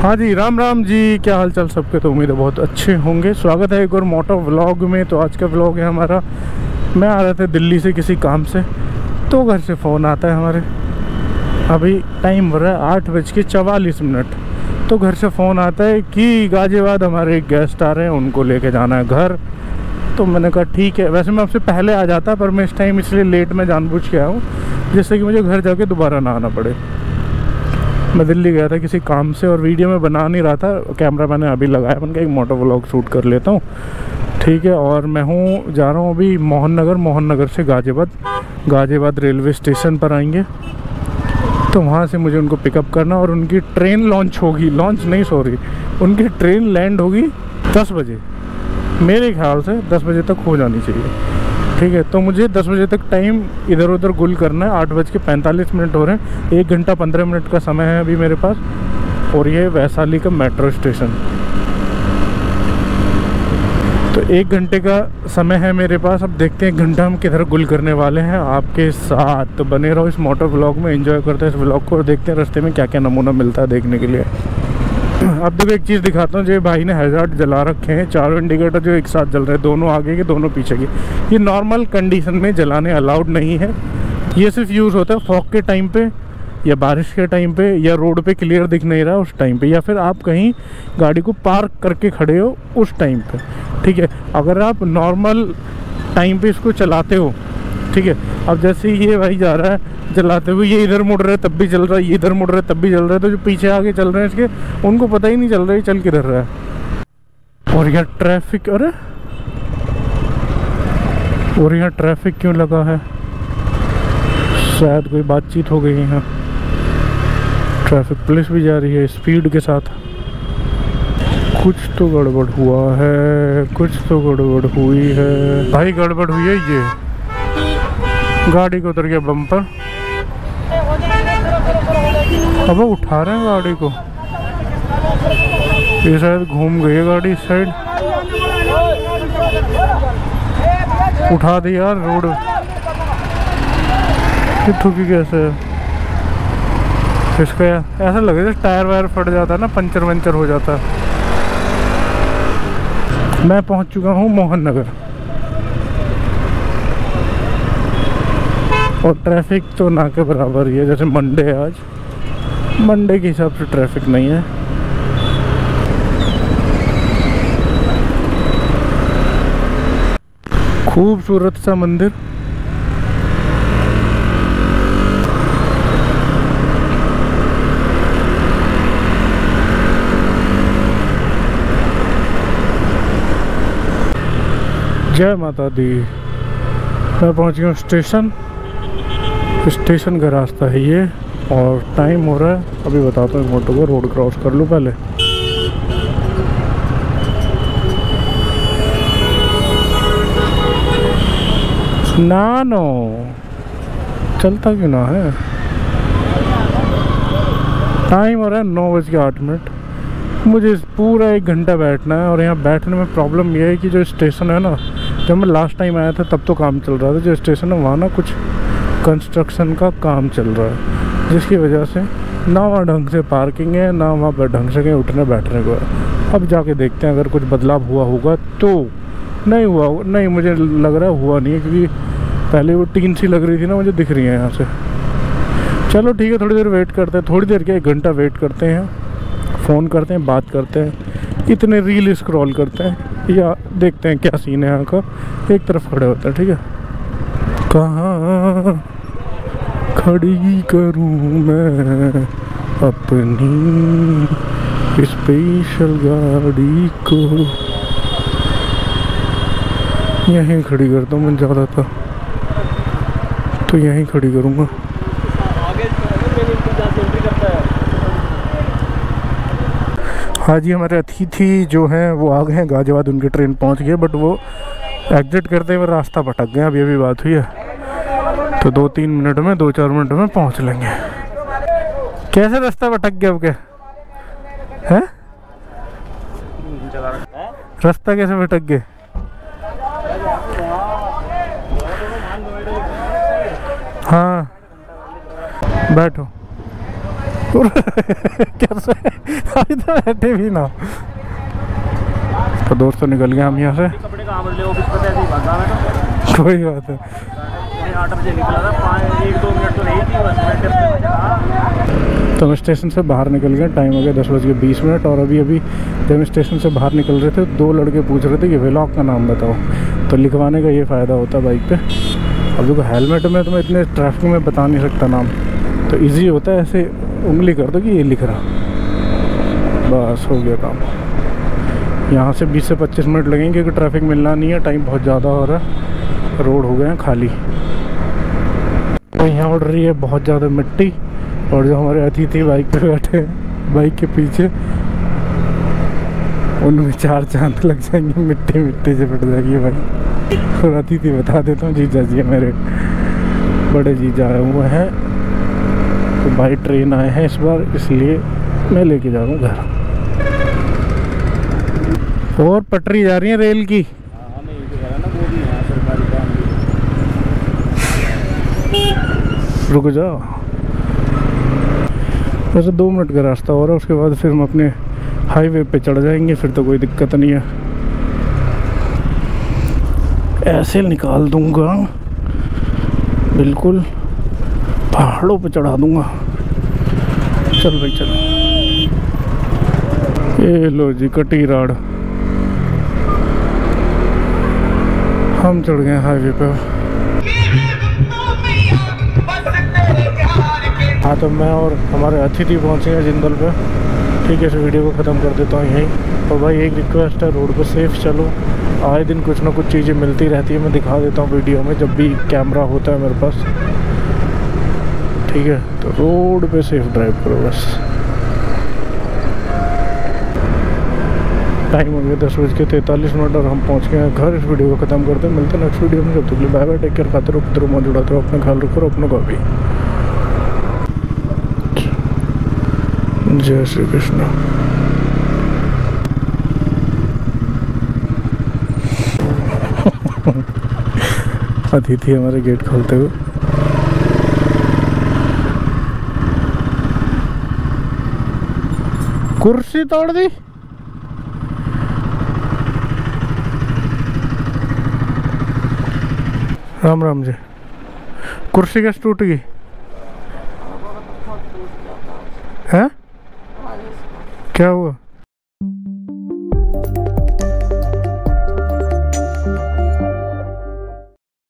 हाँ जी, राम राम जी, क्या हाल चाल सबके। तो उम्मीद है बहुत अच्छे होंगे। स्वागत है एक और मोटो व्लॉग में। तो आज का व्लॉग है हमारा, मैं आ रहा था दिल्ली से किसी काम से, तो घर से फ़ोन आता है हमारे। अभी टाइम हो रहा है 8:44। तो घर से फ़ोन आता है कि गाजियाबाद हमारे एक गेस्ट आ रहे हैं, उनको लेके जाना है घर। तो मैंने कहा ठीक है। वैसे मैं आपसे पहले आ जाता, पर मैं इस टाइम इसलिए लेट में जानबूझ के आया हूँ, जिससे कि मुझे घर जाके दोबारा ना आना पड़े। मैं दिल्ली गया था किसी काम से और वीडियो में बना नहीं रहा था, कैमरा मैंने अभी लगाया। मैंने कहा एक मोटो व्लॉग शूट कर लेता हूँ, ठीक है। और मैं हूँ जा रहा हूँ अभी मोहन नगर से गाजियाबाद रेलवे स्टेशन पर आएंगे। तो वहाँ से मुझे उनको पिकअप करना, और उनकी ट्रेन लॉन्च नहीं सॉरी उनकी ट्रेन लैंड होगी 10 बजे, मेरे ख्याल से 10 बजे तक हो जानी चाहिए, ठीक है। तो मुझे 10 बजे तक टाइम इधर उधर गुल करना है। 8:45 हो रहे हैं, 1 घंटा 15 मिनट का समय है अभी मेरे पास। और ये वैशाली का मेट्रो स्टेशन, तो 1 घंटे का समय है मेरे पास। अब देखते हैं 1 घंटा हम किधर गुल करने वाले हैं। आपके साथ तो बने रहो इस मोटर व्लॉग में, एंजॉय करते हैं इस व्लॉग को, और देखते हैं रास्ते में क्या क्या नमूना मिलता है देखने के लिए। अब देखो एक चीज़ दिखाता हूँ, जो भाई ने हैजार्ड जला रखे हैं, चारों इंडिकेटर जो एक साथ जल रहे हैं, दोनों आगे के दोनों पीछे के। ये नॉर्मल कंडीशन में जलाने अलाउड नहीं है। ये सिर्फ यूज़ होता है फॉग के टाइम पे, या बारिश के टाइम पे, या रोड पे क्लियर दिख नहीं रहा उस टाइम पे, या फिर आप कहीं गाड़ी को पार्क करके खड़े हो उस टाइम पे, ठीक है। अगर आप नॉर्मल टाइम पे इसको चलाते हो, ठीक है। अब जैसे ये भाई जा रहा है जलाते हुए, ये इधर मुड़ रहा है तब भी जल रहा है, ये इधर मुड़ रहा है तब भी जल रहा है। तो जो पीछे आगे चल रहे हैं इसके, उनको पता ही नहीं चल रहा है चल किधर रहा है। और यहाँ ट्रैफिक क्यों लगा है? शायद कोई बातचीत हो गई है। यहाँ ट्रैफिक पुलिस भी जा रही है स्पीड के साथ। कुछ तो गड़बड़ हुई है भाई, गड़बड़ हुई है। ये गाड़ी को उतर गया बम्पर, अब वो उठा रहे हैं गाड़ी को। ये शायद घूम गई है गाड़ी इस साइड, उठा दी यार रोड। ठुकी कैसे है इसका? ऐसा लगे जैसे टायर वायर फट जाता है ना, पंचर वंचर हो जाता है। मैं पहुंच चुका हूं मोहन नगर, और ट्रैफिक तो ना के बराबर ही है। जैसे मंडे है आज, मंडे के हिसाब से ट्रैफिक नहीं है। खूबसूरत सा मंदिर, जय माता दी। मैं पहुंच गया स्टेशन का रास्ता है ये, और टाइम हो रहा है अभी बताता हूँ। मोटो को रोड क्रॉस कर लूँ पहले। नानो चलता क्यों ना है? टाइम हो रहा है 9:08। मुझे पूरा 1 घंटा बैठना है। और यहाँ बैठने में प्रॉब्लम यह है कि जो स्टेशन है ना, जब मैं लास्ट टाइम आया था तब तो काम चल रहा था, जो स्टेशन है वहाँ ना कुछ कंस्ट्रक्शन का काम चल रहा है, जिसकी वजह से ना वहाँ ढंग से पार्किंग है, ना वहाँ पर ढंग से कहीं उठने बैठने को है। अब जाके देखते हैं अगर कुछ बदलाव हुआ होगा तो। नहीं हुआ, नहीं मुझे लग रहा है हुआ नहीं है, क्योंकि पहले वो टीन सी लग रही थी ना, मुझे दिख रही है यहाँ से। चलो ठीक है, थोड़ी देर वेट करते हैं, थोड़ी देर के 1 घंटा वेट करते हैं, फ़ोन करते हैं, बात करते हैं, इतने रील स्क्रॉल करते हैं, या देखते हैं क्या सीन है यहाँ का। एक तरफ खड़े होते हैं, ठीक है। कहाँ खड़ी करूँ मैं अपनी स्पेशल गाड़ी को? यहीं खड़ी करता हूँ मैं ज़्यादातर, तो यहीं खड़ी करूँगा। हाँ जी, हमारे अतिथि जो हैं वो आ गए हैं गाजियाबाद, उनकी ट्रेन पहुंच गई, बट वो एग्जिट करते हुए रास्ता भटक गए। अभी बात हुई है, तो 2-4 मिनट में पहुंच लेंगे। कैसे रास्ता भटक गया आपके? हैं? रास्ता कैसे भटक गए? हाँ बैठो कैसे भाई तो बैठे भी ना। तो दोस्तों निकल गए हम यहाँ से। कोई बात है, तो हम स्टेशन से बाहर निकल गए। टाइम हो गया 10:20 और अभी अभी जब हम स्टेशन से बाहर निकल रहे थे दो लड़के पूछ रहे थे कि व्लॉग का नाम बताओ। तो लिखवाने का ये फ़ायदा होता है बाइक पे। अब देखो हेलमेट में तो मैं इतने ट्रैफिक में बता नहीं सकता नाम, तो इजी होता है ऐसे उंगली कर दो कि ये लिख रहा, बस हो गया काम। यहाँ से 20 से 25 मिनट लगेंगे क्योंकि ट्रैफिक मिलना नहीं है, टाइम बहुत ज़्यादा हो रहा है, रोड हो गए हैं खाली। तो यहाँ उड़ रही है बहुत ज़्यादा मिट्टी और जो हमारे अतिथि बाइक पे बैठे बाइक के पीछे उनमें चार चांद लग जाएंगे, मिट्टी मिट्टी से फट जाएगी भाई। और अतिथि बता देता हूँ जीजा जी मेरे बड़े जीजा आए हुए हैं, तो भाई ट्रेन आए हैं इस बार इसलिए मैं लेके जा रहा हूँ घर। और पटरी जा रही है रेल की। रुक जाओ, बस 2 मिनट का रास्ता और है, उसके बाद फिर हम अपने हाईवे पे चढ़ जाएंगे, फिर तो कोई दिक्कत नहीं है। ऐसे निकाल दूंगा, बिल्कुल पहाड़ों पे चढ़ा दूंगा। चल भाई चल। ये लो जी कटी राड, हम चढ़ गए हाईवे पे। हाँ तो मैं और हमारे अतिथि पहुँचे हैं जिंदल पे। ठीक है, इस वीडियो को ख़त्म कर देता हूँ यहीं। और भाई एक रिक्वेस्ट है, रोड पर सेफ चलो। आए दिन कुछ ना कुछ चीज़ें मिलती रहती है, मैं दिखा देता हूँ वीडियो में जब भी कैमरा होता है मेरे पास। ठीक है, तो रोड पे सेफ ड्राइव करो बस। टाइम हो गया 10:43 और हम पहुँच गए हैं घर। इस वीडियो को ख़त्म करते हैं, मिलते हैं नेक्स्ट वीडियो में। जब तक बाय बाय, टेक केयर, खाते रहो, खुद रहो, जुड़ाते रहो, अपना ख्याल रखो, अपनों का भी। जय श्री कृष्ण। अतिथि हमारे गेट खोलते हुए। कुर्सी तोड़ दी। राम राम जी। कुर्सी कैसे टूट गई है? क्या हुआ?